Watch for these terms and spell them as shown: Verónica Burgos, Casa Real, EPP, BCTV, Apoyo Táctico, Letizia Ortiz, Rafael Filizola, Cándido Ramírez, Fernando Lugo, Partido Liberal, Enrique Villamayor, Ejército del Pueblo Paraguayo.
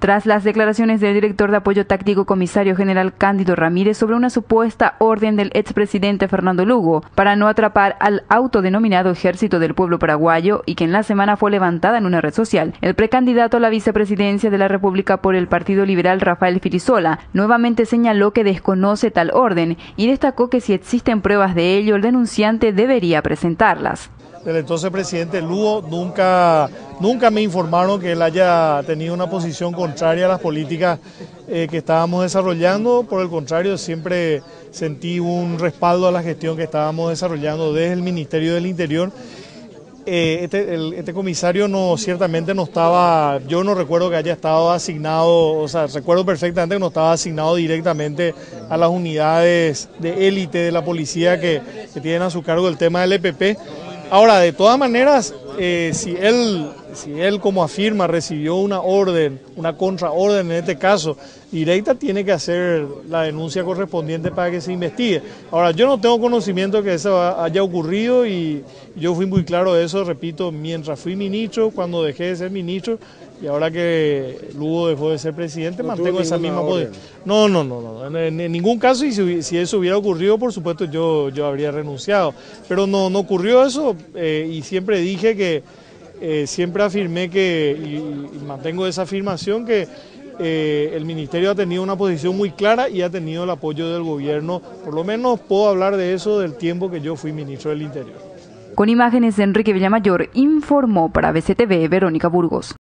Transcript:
Tras las declaraciones del director de apoyo táctico comisario general Cándido Ramírez sobre una supuesta orden del expresidente Fernando Lugo para no atrapar al autodenominado Ejército del Pueblo Paraguayo y que en la semana fue levantada en una red social, el precandidato a la vicepresidencia de la República por el Partido Liberal Rafael Filizola nuevamente señaló que desconoce tal orden y destacó que si existen pruebas de ello el denunciante debería presentarlas. El entonces presidente Lugo nunca me informaron que él haya tenido una posición contraria a las políticas que estábamos desarrollando. Por el contrario, siempre sentí un respaldo a la gestión que estábamos desarrollando desde el Ministerio del Interior. Este comisario ciertamente no estaba, yo no recuerdo que haya estado asignado, o sea, recuerdo perfectamente que no estaba asignado directamente a las unidades de élite de la policía que tienen a su cargo el tema del EPP. Ahora, de todas maneras, si él, como afirma, recibió una orden, una contraorden en este caso, directa, tiene que hacer la denuncia correspondiente para que se investigue. Ahora, yo no tengo conocimiento que eso haya ocurrido y yo fui muy claro de eso, repito, mientras fui ministro, cuando dejé de ser ministro y ahora que Lugo dejó de ser presidente, mantengo esa misma posición. No, en ningún caso, y si eso hubiera ocurrido, por supuesto, yo habría renunciado. Pero no ocurrió eso y siempre dije que, siempre afirmé que, y mantengo esa afirmación, que el Ministerio ha tenido una posición muy clara y ha tenido el apoyo del gobierno. Por lo menos puedo hablar de eso del tiempo que yo fui ministro del Interior. Con imágenes de Enrique Villamayor, informó para BCTV Verónica Burgos.